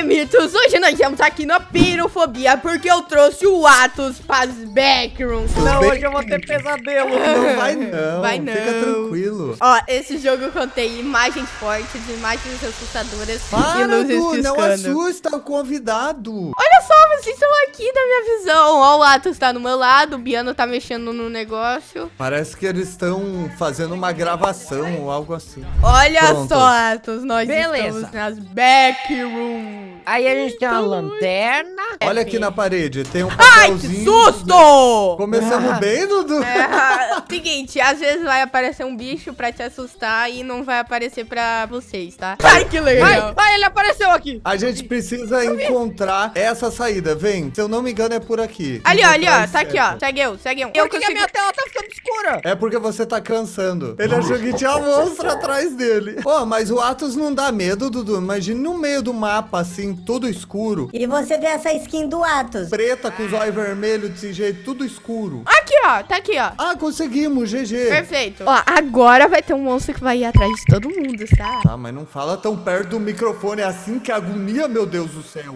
aí, mitos, hoje nós estamos aqui na Pirofobia, porque eu trouxe o Athos para os Backrooms. Não, hoje eu vou ter pesadelo. Não vai não, vai não. Fica tranquilo. Ó, esse jogo contém imagens fortes, imagens assustadoras. Para, e luzes piscando. Não assusta o convidado. Olha só, vocês estão aqui na minha visão. Ó, o Athos tá do meu lado, o Biano tá mexendo no negócio. Parece que eles estão fazendo uma gravação ou algo assim. Olha só, Athos, nós estamos nas Backrooms. Aí a gente tem uma lanterna. Olha aqui na parede, tem um papelzinho. Ai, que susto! Começamos bem, Dudu. É, seguinte, às vezes vai aparecer um bicho pra te assustar e não vai aparecer pra vocês, tá? Ai, que legal. Ai, ele apareceu aqui. A gente precisa encontrar essa saída, vem. Se eu não me engano, é por aqui. Ali, ó, ali, ó. Tá aqui, ó. Segue eu, segue eu. Porque a minha tela tá ficando escura. É porque você tá cansando. Ele achou que tinha um monstro atrás dele. Ó, mas o Athos não dá medo, Dudu. Imagina no meio do mapa, assim, tudo escuro. E você vê essa skin do Athos. Preta, com os olhos vermelhos, desse jeito, tudo escuro. Aqui, ó. Tá aqui, ó. Ah, conseguimos. GG. Perfeito. Ó, agora vai ter um monstro que vai ir atrás de todo mundo, sabe? Ah, mas não fala tão perto do microfone assim, que agonia, meu Deus do céu.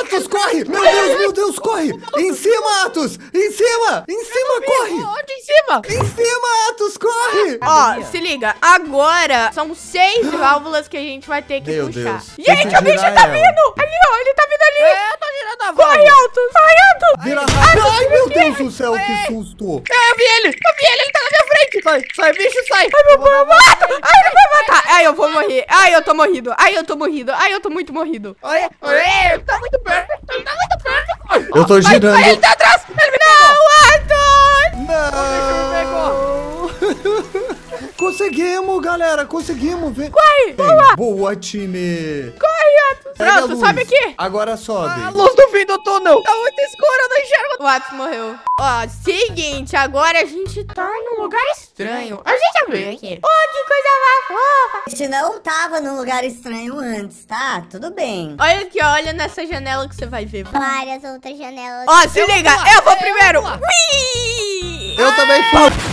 Athos, corre! Meu Deus, corre! Em cima, Athos! Em cima! Em cima, corre! Onde em cima? Em cima, Athos, corre! Ó, se liga. Agora são 6 válvulas que a gente vai ter que puxar. Gente, o bicho tá vindo! Ali, ó. Ele tá vindo ali. É, tá girando a válvula. Corre, Athos! Corre, Athos! Ai, meu Deus do céu, que susto! Eu vi ele! Eu vi ele! Ele tá na minha frente! Sai, sai, bicho, sai! Ai, meu pai, eu mato! Ai, ele vai matar! Ai, eu vou morrer! Ai, eu tô morrido! Ai, eu tô morrido! Ai, eu tô muito morrido! Olha, olha! Ele tá muito perto! Ele tá muito perto! Eu tô girando! Ai, ele tá atrás! Ele me pegou! Não, Athos! Não! Ele me pegou! Conseguimos, galera! Conseguimos! Vem. Corre! Boa! Boa, time! Corre, Athos! Pronto, sobe aqui! Agora sobe! A luz do fim do túnel! Tá muito escura, eu não enxergo! O Athos morreu. Ó, seguinte, agora a gente tá num lugar estranho. A gente já veio aqui. Ó, que coisa mais fofa! A gente não tava num lugar estranho antes, tá? Tudo bem. Olha aqui, olha nessa janela que você vai ver. Várias outras janelas. Ó, se liga! Eu vou primeiro! Eu também fui!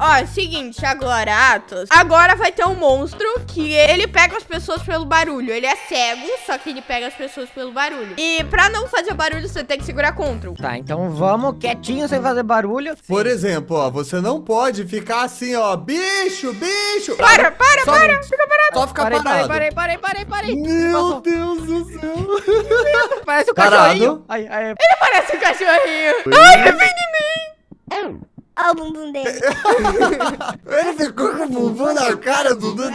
Ó, seguinte, agora, Athos, agora vai ter um monstro que ele pega as pessoas pelo barulho. Ele é cego, só que ele pega as pessoas pelo barulho. E pra não fazer barulho, você tem que segurar Ctrl. Tá, então vamos quietinho, sem fazer barulho. Sim. Por exemplo, ó, você não pode ficar assim, ó, bicho, bicho. Para, só para, fica parado. Só fica parado. Parei. Meu Deus do céu. Parece um cachorrinho. Ele parece um cachorrinho. Ai, ele vem em mim. Olha o bumbum dele. Ele ficou com o bumbum na cara do Dudu.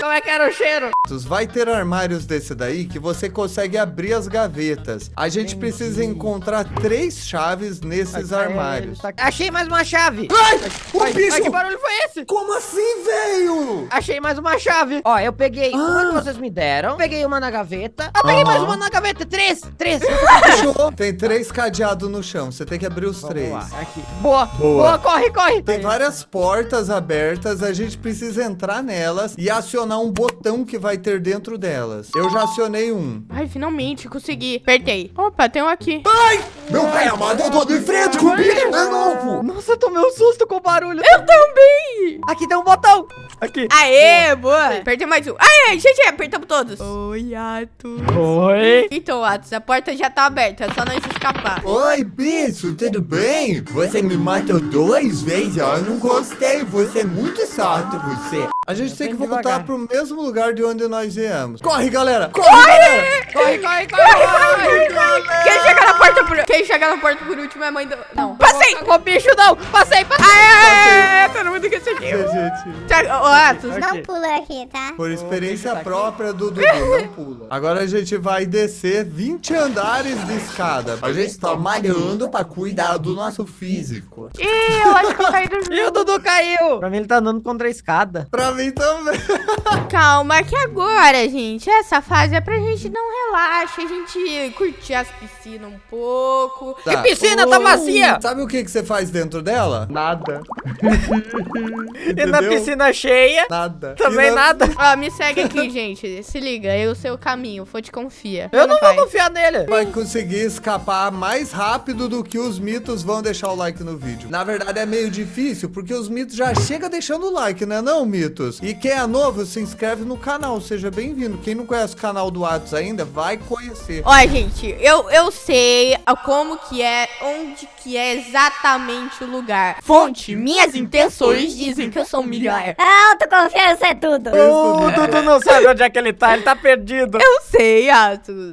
Como é que era o cheiro? Vai ter armários desse daí que você consegue abrir as gavetas. A gente precisa encontrar 3 chaves nesses armários. Achei mais uma chave. Ai, o bicho. Ai, que barulho foi esse? Como assim, velho? Achei mais uma chave. Ó, eu peguei uma que vocês me deram. Peguei uma na gaveta. Eu peguei mais uma na gaveta. 3. Tem 3 cadeados no chão. Você tem que abrir os 3. Aqui. Boa, corre. Tem várias portas abertas, a gente precisa entrar nelas e acionar um botão que vai ter dentro delas. Eu já acionei um. Ai, finalmente, consegui. Apertei. Opa, tem um aqui. Ai, meu pai amado, eu tô de frente com o bicho de novo. Nossa, eu tomei um susto com o barulho. Eu também. Aqui tem um botão. Aqui. Aê, boa. Apertei mais um. Aê, gente, apertamos todos. Oi, Athos. Oi. Então, Athos, a porta já tá aberta, é só nós escapar. Oi, bicho, tudo bem? Você me mata? Matou 2 vezes, eu não gostei. Você é muito chato, você. A gente tem que voltar pro mesmo lugar de onde nós viemos. Corre, galera! Corre, galera! Quem chegar na porta por último é a mãe do... Não. Passei! Ô, bicho, não! Passei! Aê! Todo mundo que isso aqui. Ô, Athos, não pula aqui, tá? Por experiência própria do Dudu, não pula. Agora a gente vai descer 20 andares de escada. A gente tá malhando pra cuidar do nosso físico. Ih, eu acho que eu caí do jogo. E o Dudu caiu. Pra mim, ele tá andando contra a escada. Pra mim também. Calma que agora, gente, essa fase é pra gente não relaxar, a gente curtir as piscinas um pouco. Tá. Que piscina tá vazia. Sabe o que você faz dentro dela? Nada. E na piscina cheia? Nada. Também nada. Ó, me segue aqui, gente. Se liga, eu sei o caminho, te confia. Eu não vou confiar nele. Vai conseguir escapar mais rápido do que os mitos vão deixar o like no vídeo. Na verdade, é meio difícil, porque os mitos já chegam deixando o like, né não, mito? inscritos. E quem é novo, se inscreve no canal, seja bem-vindo. Quem não conhece o canal do Athos ainda, vai conhecer. Olha, gente, eu sei como que é, onde que é exatamente o lugar. Fonte, minhas intenções dizem que eu sou o melhor. A autoconfiança é tudo. O Dudu não sabe onde é que ele tá perdido. Eu sei, Athos.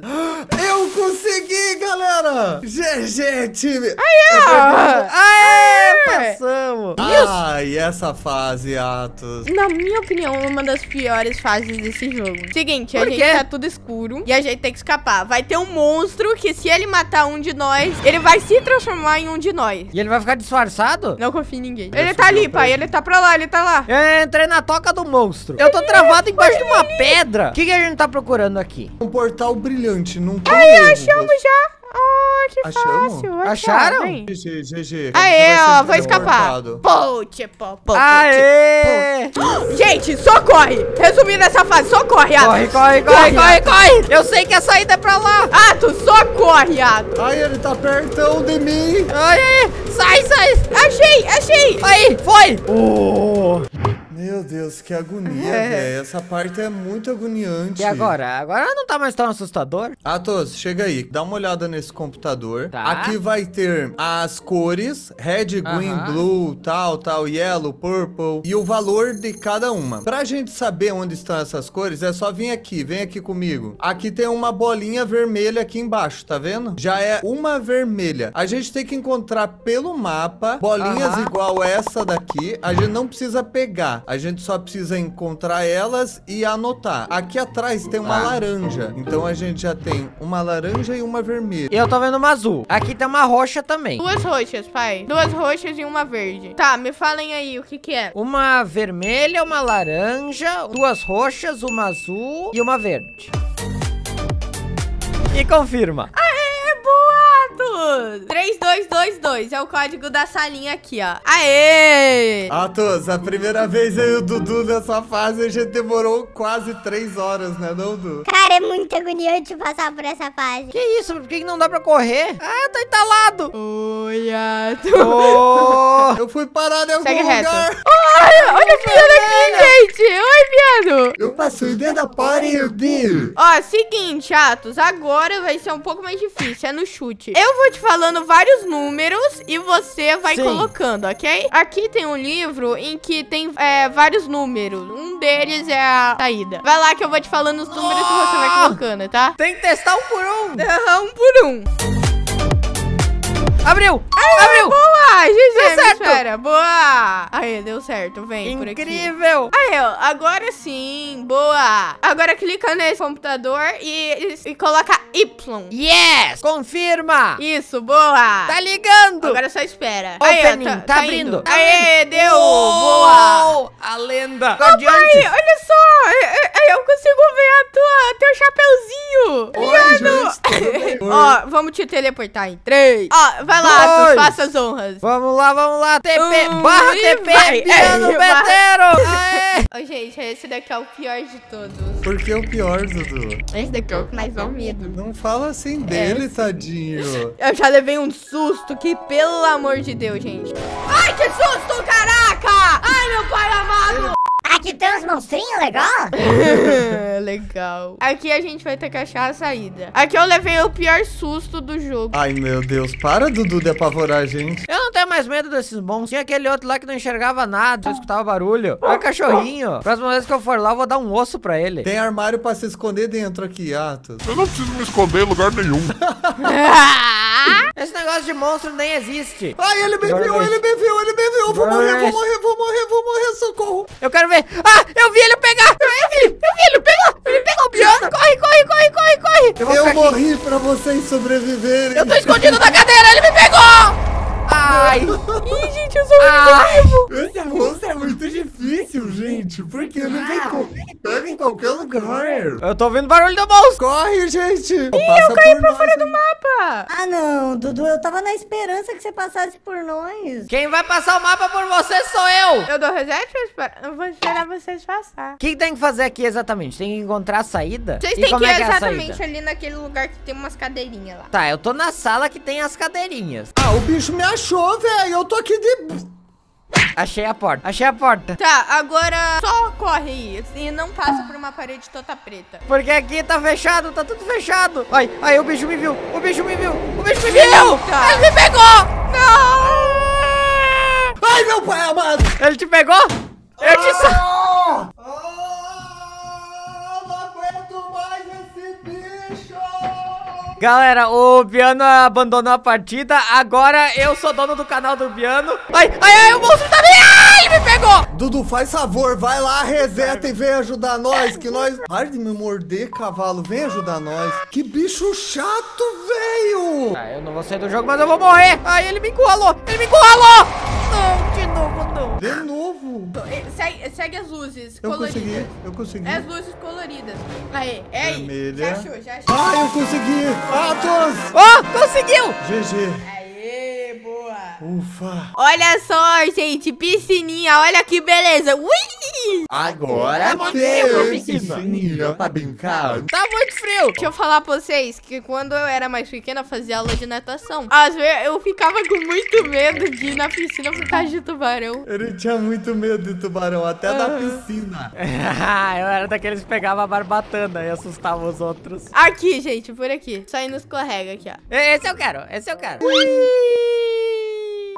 Eu consegui, galera! GG, time! Aê, passamos! E essa fase, Athos? Na minha opinião, uma das piores fases desse jogo. Seguinte, a gente tá tudo escuro e a gente tem que escapar. Vai ter um monstro que, se ele matar um de nós, ele vai se transformar em um de nós. E ele vai ficar disfarçado? Não confio em ninguém. Ele tá ali, pai. Ele tá pra lá, ele tá lá. Eu entrei na toca do monstro. Eu tô travado embaixo de uma pedra. O que a gente tá procurando aqui? Um portal brilhante, não tem. Aí, achamos já. Oh, que fácil. Acharam? GG. Aê, ó, vou escapar. Aê! Gente, socorre! Resumindo essa fase, socorre, Athos. Corre. Eu sei que a saída é pra lá. Athos, socorre, Athos. Ai, ele tá pertão de mim. Ai, sai. Achei. Aí, foi. Meu Deus, que agonia, velho. Essa parte é muito agoniante. E agora? Agora não tá mais tão assustador? Athos, chega aí. Dá uma olhada nesse computador. Tá. Aqui vai ter as cores. Red, green, blue, tal, yellow, purple. E o valor de cada uma. Pra gente saber onde estão essas cores, é só vir aqui. Vem aqui comigo. Aqui tem uma bolinha vermelha aqui embaixo, tá vendo? Já é uma vermelha. A gente tem que encontrar pelo mapa bolinhas igual essa daqui. A gente não precisa pegar. A gente só precisa encontrar elas e anotar. Aqui atrás tem uma laranja. Então a gente já tem uma laranja e uma vermelha. Eu tô vendo uma azul. Aqui tem uma roxa também. Duas roxas, pai. Duas roxas e uma verde. Tá, me falem aí o que que é. Uma vermelha, uma laranja, duas roxas, uma azul e uma verde. E confirma. 3222 é o código da salinha aqui, ó. Aê! Athos, a primeira vez eu e o Dudu nessa fase, a gente demorou quase 3 horas, né, não, Dudu? Cara, é muito agoniante passar por essa fase. Que isso? Por que não dá pra correr? Ah, tá entalado. Oi, Athos. Eu fui parado em algum lugar. Olha o piano aqui, gente. Oi, piano. Eu passei dentro da parede. Ó, seguinte, Athos, agora vai ser um pouco mais difícil. É no chute. Eu vou te falando vários números e você vai colocando, ok? Aqui tem um livro em que tem vários números. Um deles é a saída. Vai lá que eu vou te falando os números que você vai colocando, tá? Tem que testar um por um. Um por um. Abriu! Abriu! Boa! GG, deu certo! Espera. Boa! Aí, deu certo. Vem por aqui. Incrível! Aí, ó. Agora sim. Boa! Agora clica nesse computador e coloca Y. Yes! Confirma! Isso, boa! Tá ligando! Agora só espera. Aí, ó, tá abrindo. Aê, deu! Boa! A lenda! Aí, olha só! Eu consigo ver teu chapeuzinho! Ó, vamos te teleportar em 3. Ó, vai lá, faça as honras. Vamos lá. /TP, DUDU Betero. Ô, gente, esse daqui é o pior de todos. Por que o pior, Dudu? Esse daqui é o que mais dá medo. Não fala assim dele, tadinho. Eu já levei um susto que, pelo amor de Deus, gente. Ai, que susto, caraca! Ai, meu pai amado! Aqui tem uns monstrinhos, legal? Legal. Aqui a gente vai ter que achar a saída. Aqui eu levei o pior susto do jogo. Ai, meu Deus. Para, Dudu, de apavorar a gente. Eu não tenho mais medo desses monstros. Tinha aquele outro lá que não enxergava nada, só escutava barulho. Olha o cachorrinho. Próxima vez que eu for lá, eu vou dar um osso pra ele. Tem armário pra se esconder dentro aqui, Athos. Eu não preciso me esconder em lugar nenhum. Esse negócio de monstro nem existe. Ai, ele me viu. Vou morrer, socorro. Eu quero ver. Ah, eu vi ele pegar! Ele pegou o piano! Corre! Eu morri pra vocês sobreviverem! Eu tô escondido na cadeira! Ele me pegou! Ai! Ih, gente, eu sou muito vivo! Esse monstro é muito difícil, gente! Porque ele pega em qualquer lugar! Eu tô ouvindo barulho do monstro! Corre, gente! Ih, eu caí pra fora do mapa! Ah, não, Dudu, eu tava na esperança que você passasse por nós! Quem vai passar o mapa por você sou eu! Eu dou reset? Eu vou esperar vocês passar. O que tem que fazer aqui exatamente? Tem que encontrar a saída? Vocês têm que ir exatamente ali naquele lugar que tem umas cadeirinhas lá. Tá, eu tô na sala que tem as cadeirinhas. Ah, o bicho me achou, velho. Eu tô aqui de... Achei a porta, achei a porta. Tá, agora só corre aí e não passa por uma parede toda preta. Porque aqui tá fechado, tá tudo fechado. Ai, ai, o bicho me viu, o bicho me viu, o bicho me viu. Eita. Ele me pegou. Não. Ai, meu pai amado. Ele te pegou? Eu te sa... não aguento mais esse bicho. Galera, o Biano abandonou a partida. Agora eu sou dono do canal do Biano. Ai, ai, ai, o monstro tá... ai, ele me pegou. Dudu, faz favor, vai lá, reseta e vem ajudar nós, que nós... Para de me morder, cavalo, vem ajudar nós. Que bicho chato, velho. Ah, eu não vou sair do jogo, mas eu vou morrer. Ai, ele me encurralou, ele me encurralou. Não, de novo, não. De novo? Segue as luzes coloridas. Eu consegui. É as luzes coloridas. Aí, é aí. Vermelha. Já achou, já achou. Ai, eu consegui. Atos! Ó, oh, conseguiu! GG. Aê, boa. Ufa. Olha só, gente, piscininha, olha que beleza. Ui! Agora tem piscininha pra brincar. Tá muito frio. Deixa eu falar pra vocês que quando eu era mais pequena, eu fazia aula de natação. Às vezes eu ficava com muito medo de ir na piscina por causa de tubarão. Eu tinha muito medo de tubarão, até na piscina. Eu era daqueles que pegavam a barbatana e assustavam os outros. Aqui, gente, por aqui. Só indo escorrega aqui, ó. Esse eu quero, esse eu quero.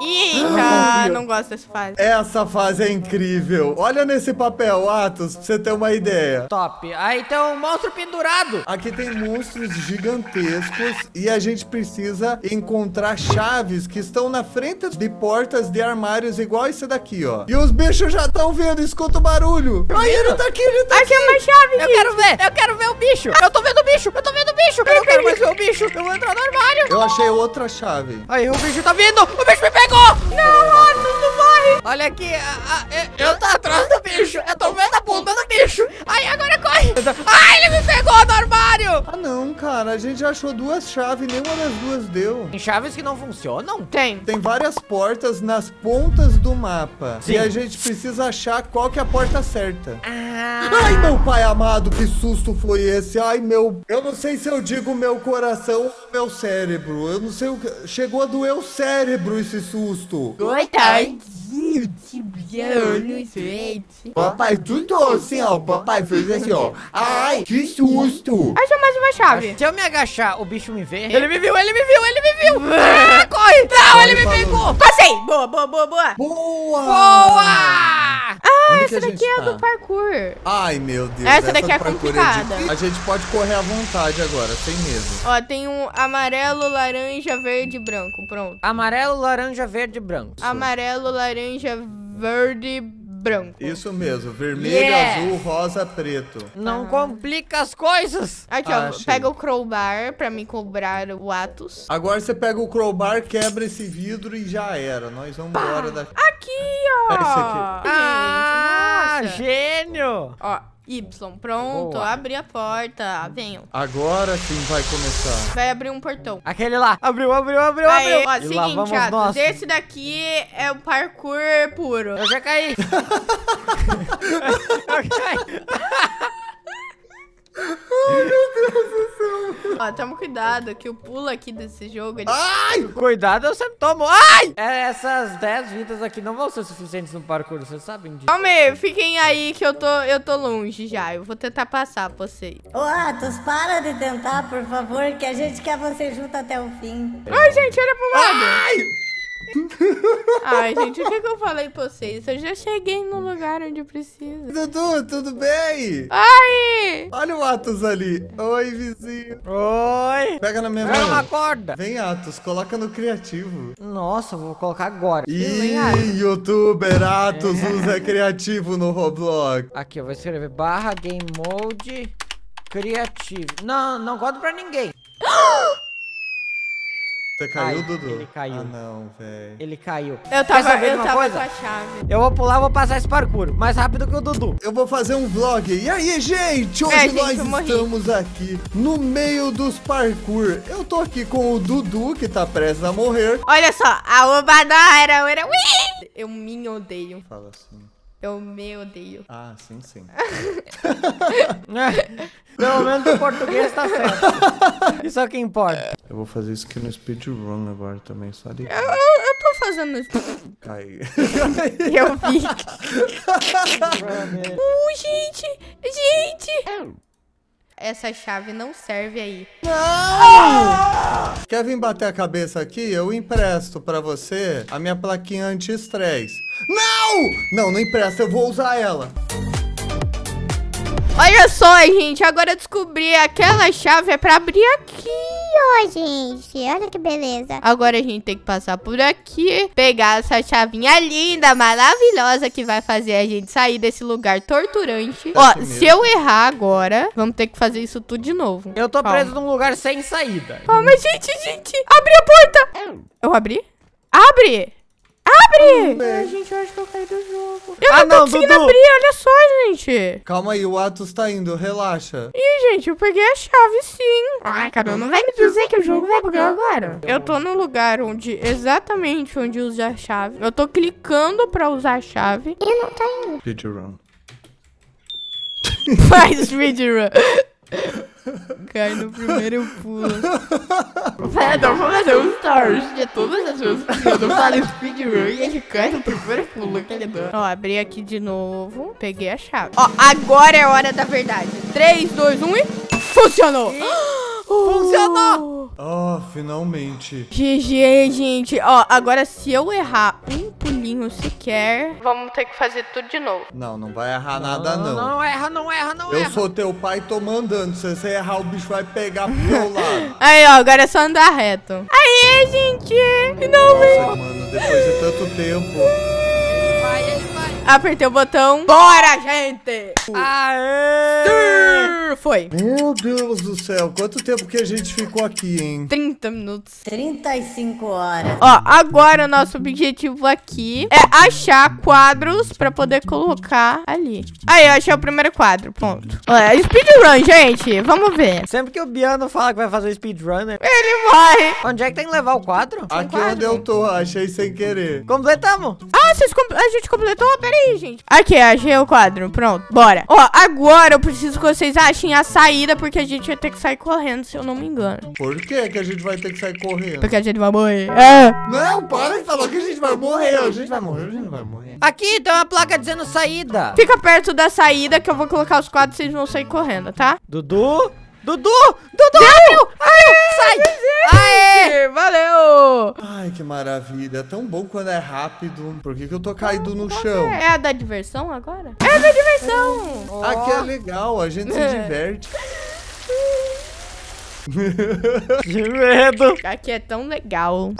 Eita, não gosto dessa fase. Essa fase é incrível. Olha nesse papel, Atos, pra você ter uma ideia. Top. Aí tem um monstro pendurado. Aqui tem monstros gigantescos e a gente precisa encontrar chaves que estão na frente de portas de armários igual esse daqui, ó. E os bichos já estão vendo, escuta o barulho. Ai, ele tá aqui, ele tá aqui. Achei uma chave, gente. Eu quero ver o bicho. Eu tô vendo o bicho, eu tô vendo o bicho. Eu não quero mais ver o bicho. Eu vou entrar no armário. Eu achei outra chave. Aí, o bicho tá vindo. O bicho me pega. Não, Atos, não morre. Olha aqui, eu tô atrás do bicho. Eu tô vendo a bunda do bicho. Ai, agora corre. Ai, ele me pegou no armário. Ah, não, cara, a gente achou duas chaves, nenhuma das duas deu. Tem chaves que não funcionam? Tem. Tem várias portas nas pontas do mapa. Sim. E a gente precisa achar qual que é a porta certa. Ai, meu pai amado, que susto foi esse. Ai, meu... eu não sei se eu digo meu coração ou meu cérebro. Eu não sei o que... chegou a doer o cérebro esse susto. Coitadinho de Biano, gente. Papai tudo assim, ó. Papai fez assim, ó. Ai, que susto. Achei mais uma chave. Se eu me agachar, o bicho me vê. Ele me viu, ele me viu, ele me viu. Ah, corre. Não, ele me pegou. Passei. Boa, boa, boa, boa. Boa. Boa. Ah, essa daqui é do parkour. Ai, meu Deus. Essa daqui é complicada. A gente pode correr à vontade agora, sem medo. Ó, tem um amarelo, laranja, verde e branco. Pronto. Amarelo, laranja, verde e branco. Amarelo, laranja, verde, branco. Isso mesmo. Vermelho, azul, rosa, preto. Não complica as coisas. Aqui, ó. Pega o crowbar pra me cobrar o Atos. Agora você pega o crowbar, quebra esse vidro e já era. Nós vamos embora daqui. Aqui, ó. É esse aqui. Ah, gênio. Ó. Y, pronto, abri a porta, venham. Agora sim vai começar. Vai abrir um portão. Aquele lá, abriu, abriu, abriu, abriu. Ó, seguinte, Atos, esse daqui é o parkour puro. Eu já caí. Ai, meu Deus do céu. Ó, toma cuidado que o pulo aqui desse jogo... ele... ai, cuidado, eu sempre tomo. Ai! Essas 10 vidas aqui não vão ser suficientes no parkour, vocês sabem disso. Calma aí, fiquem aí que eu tô longe já. Eu vou tentar passar pra vocês. Ô, Atos, para de tentar, por favor, que a gente quer você junto até o fim. Ai, gente, olha pro lado. Ai! Ai, gente, o que eu falei pra vocês? Eu já cheguei no lugar onde precisa. Dudu, tudo bem? Ai! Olha o Atos ali. Oi, vizinho. Oi. Pega na minha mão. É uma corda. Vem, Atos, coloca no criativo. Nossa, vou colocar agora. Ih, youtuber Atos usa criativo no Roblox. Aqui, eu vou escrever barra game mode criativo. Não, não gosto pra ninguém. Você caiu, Dudu? Ele caiu. Ah, não, velho. Ele caiu. Eu tava com a chave. Eu vou pular, vou passar esse parkour. Mais rápido que o Dudu. Eu vou fazer um vlog. E aí, gente? Hoje nós estamos aqui no meio dos parkour. Eu tô aqui com o Dudu, que tá prestes a morrer. Olha só. A obadara. Eu me odeio. Fala assim. Eu me odeio. Ah, sim, sim. Pelo menos o português tá certo. Isso é o que importa. Eu vou fazer isso aqui no speedrun agora também, sabe? Eu tô fazendo isso? Caiu. Eu vi. Gente! Essa chave não serve aí. Não! Oh! Quer vir bater a cabeça aqui? Eu empresto pra você a minha plaquinha anti-estresse. Não! Não, não empresta, eu vou usar ela. Olha só, gente, agora eu descobri. Aquela chave é pra abrir aqui. Ó, gente, olha que beleza. Agora a gente tem que passar por aqui, pegar essa chavinha linda, maravilhosa, que vai fazer a gente sair desse lugar torturante. Ó, se eu errar agora, vamos ter que fazer isso tudo de novo. Eu tô preso num lugar sem saída. Calma, gente, abri a porta. Eu abri? Abre! Abre! Ai, gente, eu acho que eu caí do jogo. Eu não tô conseguindo abrir, olha só, gente. Calma aí, o Athos tá indo, relaxa. Ih, gente, eu peguei a chave sim. Ai, cara, não vai me dizer que o jogo vai bugar agora. Eu tô no lugar onde, exatamente onde usa a chave. Eu tô clicando pra usar a chave. E não tá indo. Speedrun. Faz speedrun. Cai no primeiro pulo. Fedor, vou fazer um stories de todas as vezes que eu falo speedrun e ele cai no primeiro pulo. Ó, abri aqui de novo. Peguei a chave. Ó, agora é a hora da verdade. 3, 2, 1 e... Funcionou! Funcionou! Oh, finalmente. GG, gente. Ó, agora se eu errar um pulinho sequer, vamos ter que fazer tudo de novo. Não, não vai errar nada, não. Não erra, não erra, não erra. Eu sou teu pai, tô mandando. Se você errar, o bicho vai pegar pro meu lado. Aí, ó, agora é só andar reto. Aê, gente! Finalmente. Nossa, mano, depois de tanto tempo... Apertei o botão. Bora, gente! Aê! Foi. Meu Deus do céu, quanto tempo que a gente ficou aqui, hein? 30 minutos. 35 horas. Ó, agora o nosso objetivo aqui é achar quadros pra poder colocar ali. Aí, eu achei o primeiro quadro, ponto. Ó, é speedrun, gente. Vamos ver. Sempre que o Biano fala que vai fazer o speedrunner, ele vai. Onde é que tem que levar o quadro? Aqui onde eu tô, achei sem querer. Completamos. Ah, a gente completou? Peraí, gente. Aqui, achei o quadro. Pronto, bora. Ó, agora eu preciso que vocês achem a saída, porque a gente vai ter que sair correndo, se eu não me engano. Por que que a gente vai ter que sair correndo? Porque a gente vai morrer. É. Não, para de falar que a gente vai morrer. A gente vai morrer, a gente vai morrer. Aqui tem uma placa dizendo saída. Fica perto da saída que eu vou colocar os quadros e vocês vão sair correndo, tá? Dudu! Sai! Aê! Valeu! Ai, que maravilha. É tão bom quando é rápido. Por que que eu tô caído no chão? É a da diversão agora? É a da diversão! Oh. Aqui é legal, a gente se diverte. Que medo! Aqui é tão legal.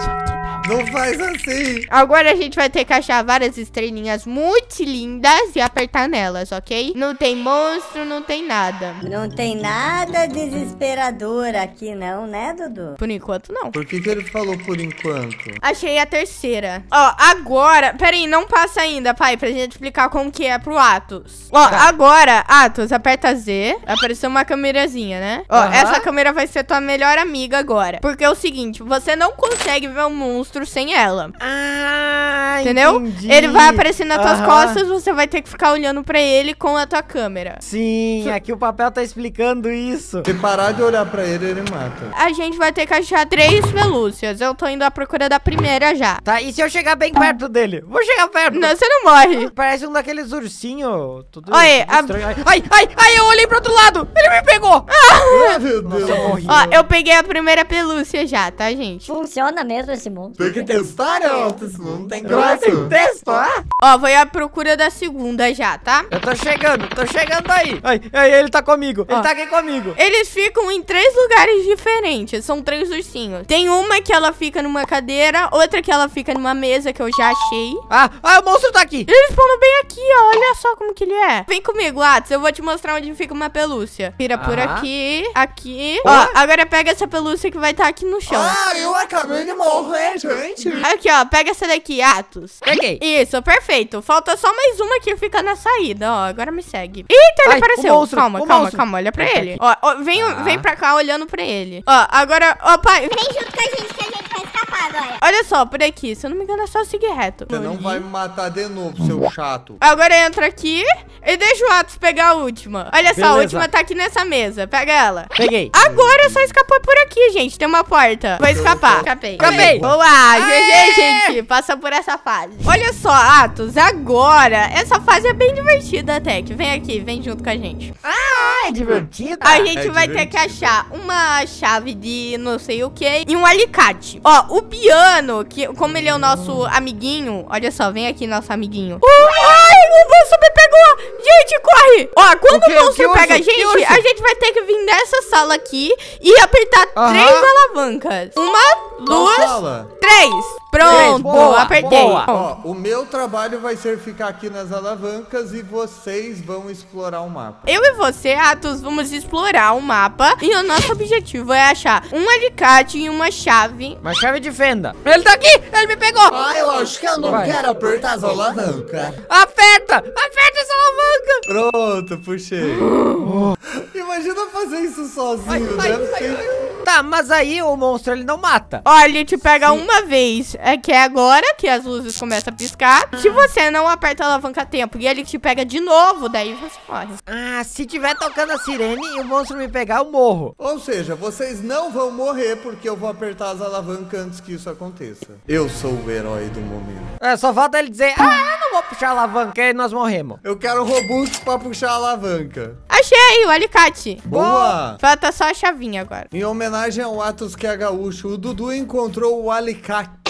Não faz assim. Agora a gente vai ter que achar várias estrelinhas muito lindas e apertar nelas, ok? Não tem monstro, não tem nada. Não tem nada desesperador aqui não, né, Dudu? Por enquanto, não. Por que que ele falou por enquanto? Achei a terceira. Ó, agora... Peraí, não passa ainda, pai, pra gente explicar como que é pro Athos. Ó, agora, Athos, aperta Z. Apareceu uma câmerazinha, né? Ó, essa câmera vai ser tua melhor amiga agora. Porque é o seguinte, você não consegue ver o monstro sem ela. Ah, entendeu? Entendi. Ele vai aparecer nas tuas costas, você vai ter que ficar olhando pra ele com a tua câmera. Sim, aqui o papel tá explicando isso. Se parar de olhar pra ele, ele mata. A gente vai ter que achar 3 pelúcias. Eu tô indo à procura da primeira já. Tá, e se eu chegar bem perto dele? Vou chegar perto. Não, você não morre. Parece um daqueles ursinhos. Olha, ai, eu olhei pro outro lado. Ele me pegou. Ah, meu Deus. Nossa, eu morri. Ó, eu peguei a primeira pelúcia já, tá, gente? Funciona mesmo esse monstro? Tem que testar, Athos. Não tem graça. Testar? Ó, vai à procura da segunda já, tá? Eu tô chegando aí. Ai, ele tá comigo. Ele tá aqui comigo. Eles ficam em 3 lugares diferentes. São 3 ursinhos. Tem uma que ela fica numa cadeira, outra que ela fica numa mesa, que eu já achei. Ah, o monstro tá aqui. Eles falam bem aqui, ó. Olha só como que ele é. Vem comigo, Athos. Eu vou te mostrar onde fica uma pelúcia. Vira por aqui, aqui. Ó, agora pega essa pelúcia que vai estar aqui no chão. Ah, eu acabei de morrer, gente. Aqui, ó, pega essa daqui, Athos. Peguei. Isso, perfeito. Falta só mais uma que fica na saída, ó. Agora me segue. Eita, ele apareceu. Calma, olha pra ele. Ó, vem pra cá olhando pra ele. Ó, agora, ó, pai. Vem junto com a gente que a gente vai escapar. agora. Olha só, por aqui. Se eu não me engano, é só seguir reto. Você não vai me matar de novo, seu chato. Agora entra aqui e deixa o Atos pegar a última. Olha só, a última tá aqui nessa mesa. Pega ela. Peguei. Agora eu só escapou por aqui, gente. Tem uma porta. Vou escapar. Escapei. Boa, GG, gente. Passa por essa fase. Olha só, Atos, agora essa fase é bem divertida até. Que vem aqui, vem junto com a gente. Ah, é divertida. A gente vai ter que achar uma chave de não sei o que e um alicate. Ó, o piano, que como ele é o nosso amiguinho, olha só, vem aqui nosso amiguinho. Ai, o monstro me pegou. Gente, corre. Ó, quando o monstro pega a gente vai ter que vir nessa sala aqui e apertar três alavancas. Uma, duas, três. Pronto, boa, apertei. Boa. Ó, o meu trabalho vai ser ficar aqui nas alavancas e vocês vão explorar o mapa. Eu e você, Atos, vamos explorar o mapa e o nosso objetivo é achar um alicate e uma chave. Uma chave de fenda. Ele tá aqui, ele me pegou. Ah, eu acho que eu não quero apertar as alavancas. Aperta, aperta essa alavanca. Pronto, puxei. Imagina fazer isso sozinho, né? Tá, mas aí o monstro ele não mata. Olha, ele te pega uma vez. É que é agora que as luzes começam a piscar. Se você não aperta a alavanca a tempo e ele te pega de novo, daí você morre. Ah, se tiver tocando a sirene e o monstro me pegar, eu morro. Ou seja, vocês não vão morrer porque eu vou apertar as alavancas antes que isso aconteça. Eu sou o herói do momento. É, só falta ele dizer, ah, eu não vou puxar a alavanca e nós morremos. Eu quero robusto pra puxar a alavanca. Achei o alicate. Boa. Falta só a chavinha agora. Em homenagem ao Atos que é gaúcho, o Dudu encontrou o alicate.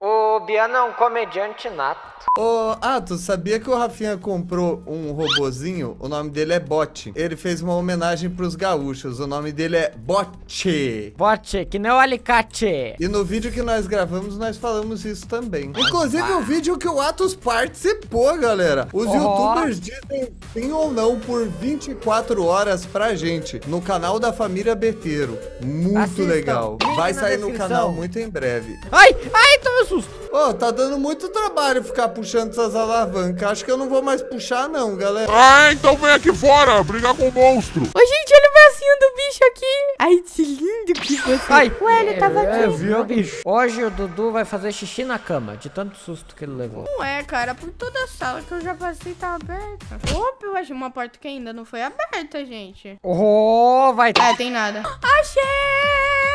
O Biano é um comediante nato. Ô, Atos, sabia que o Rafinha comprou um robozinho? O nome dele é Bote. Ele fez uma homenagem pros gaúchos. O nome dele é Bote. Bote, que não é o alicate. E no vídeo que nós gravamos, nós falamos isso também. Inclusive, o vídeo que o Atos participou, galera. Os youtubers dizem sim ou não por 24 horas pra gente. No canal da família Betero. Muito legal. Vai sair no canal muito em breve. Ai, ai, tô me assustando. Ô, tá dando muito trabalho ficar puxando essas alavancas. Acho que eu não vou mais puxar, não, galera. Ah, então vem aqui fora, brigar com o monstro. Ô, gente, olha o bracinho do bicho aqui. Ai, que lindo que você... Ai, ué, ele tava aqui. Viu, bicho? Hoje o Dudu vai fazer xixi na cama, de tanto susto que ele levou. Não é, cara, por toda a sala que eu já passei tá aberta. Opa, eu achei uma porta que ainda não foi aberta, gente. Oh, vai... Ah, tem nada. Achei!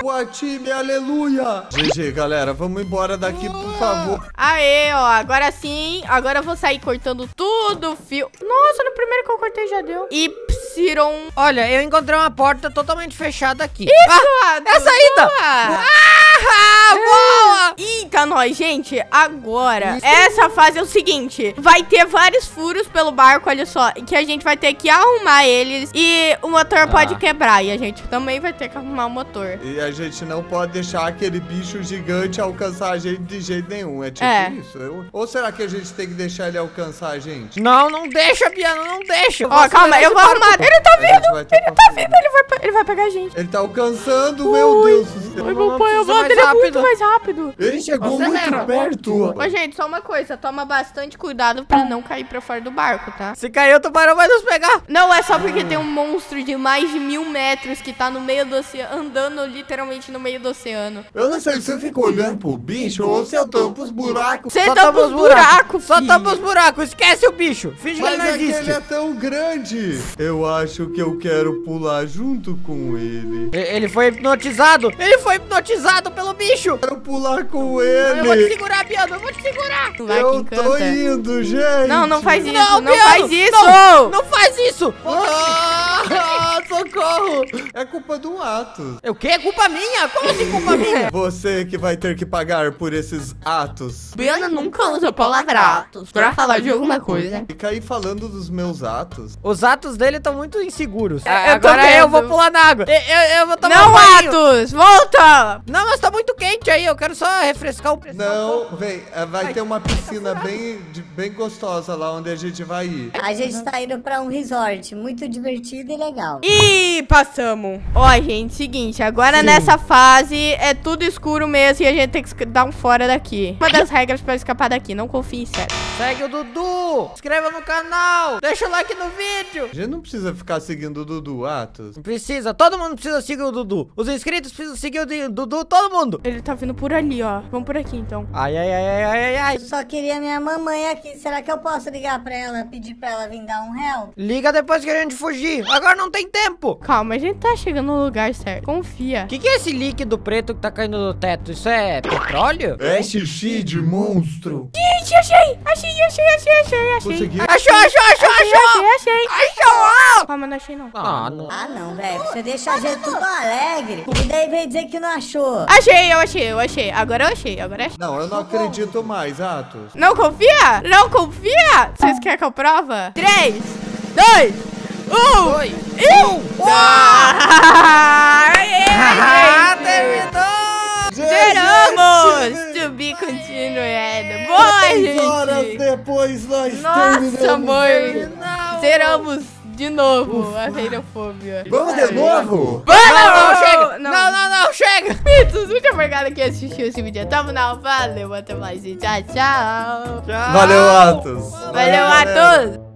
Boa, time, aleluia! GG, galera, vamos embora daqui, por favor. Aê, ó, agora sim. Agora eu vou sair cortando tudo o fio. Nossa, no primeiro que eu cortei já deu. E psiron. Olha, eu encontrei uma porta totalmente fechada aqui. Isso, Atos, é saída! Boa. Boa! Eita, nós, gente, agora essa fase é o seguinte. Vai ter vários furos pelo barco, olha só, que a gente vai ter que arrumar eles. E o motor pode quebrar. E a gente também vai ter que arrumar o motor. E a gente não pode deixar aquele bicho gigante alcançar a gente de jeito nenhum. É tipo isso? Ou será que a gente tem que deixar ele alcançar a gente? Não, não deixa, Biano, não deixa. Ó, calma, eu vou arrumar. Ele tá vindo, ele vai pegar a gente. Ele tá alcançando, meu Deus do céu. Ai, meu pai, eu vou muito mais rápido. Ele chegou muito perto. Ô, gente, só uma coisa, toma bastante cuidado pra não cair pra fora do barco, tá? Se cair, o tubarão vai nos pegar. Não, é só porque tem um monstro de mais de 1000 metros que tá no meio do oceano, andando literalmente no meio do oceano. Eu não sei se você fica olhando pro bicho ou se eu tampo os buracos. Você tampa os buracos, só tampa os buracos. Esquece o bicho, finge que ele não existe. Mas ele é tão grande. Eu acho que eu quero pular junto com ele. Ele foi hipnotizado. Ele foi hipnotizado pelo bicho. Eu quero pular com ele. Eu vou te segurar, Biano, eu vou te segurar. Eu tô indo, gente. Não, não faz isso, não, Biano, faz isso. Não, não faz isso. Socorro. É culpa do Atos. O quê? É culpa minha? Como assim culpa minha? Você que vai ter que pagar por esses atos. Biana nunca usa a palavra atos pra falar de alguma coisa. Fica aí falando dos meus atos. Os atos dele estão muito inseguros. Agora eu vou pular na água. Eu vou tomar um banho. Não, Atos, volta. Não, mas tá muito quente aí. Eu quero só refrescar o... Não, vem. Vai ter uma piscina bem gostosa lá onde a gente vai ir. A gente tá indo pra um resort muito divertido e legal. E E passamos. Ó, gente, seguinte, agora nessa fase é tudo escuro mesmo e a gente tem que dar um fora daqui. Uma das regras pra escapar daqui, não confie em sério. Segue o Dudu, inscreva no canal, deixa o like no vídeo. A gente não precisa ficar seguindo o Dudu, Atos. Não precisa, todo mundo precisa seguir o Dudu. Os inscritos precisam seguir o Dudu, todo mundo. Ele tá vindo por ali, ó. Vamos por aqui, então. Ai, ai, ai, ai, ai, ai. Eu só queria minha mamãe aqui. Será que eu posso ligar pra ela, pedir pra ela vir dar um help? Liga depois que a gente fugir. Agora não tem tempo. Calma, a gente tá chegando no lugar certo. Confia. Que é esse líquido preto que tá caindo do teto? Isso é petróleo? É xixi de monstro. Gente, achei. Achei. Consegui. Achou. Calma, não achei não. Ah, não, velho. Você deixa a gente tudo alegre. E daí vem dizer que não achou. Achei. Agora eu achei. Não, eu não acredito mais, Atos. Não confia? Vocês querem que eu prova? 3, 2, 1 e... Terminou! Geramos! To be continued. Boa, gente! Horas depois nós terminamos. Nossa, amor! Zeramos de novo a Apeirophobia. Vamos de novo? Vamos! Não, chega! Pitos, muito obrigado que assistiu esse vídeo até o final. Valeu, até mais e tchau, tchau! Valeu, Atos! Valeu, Atos!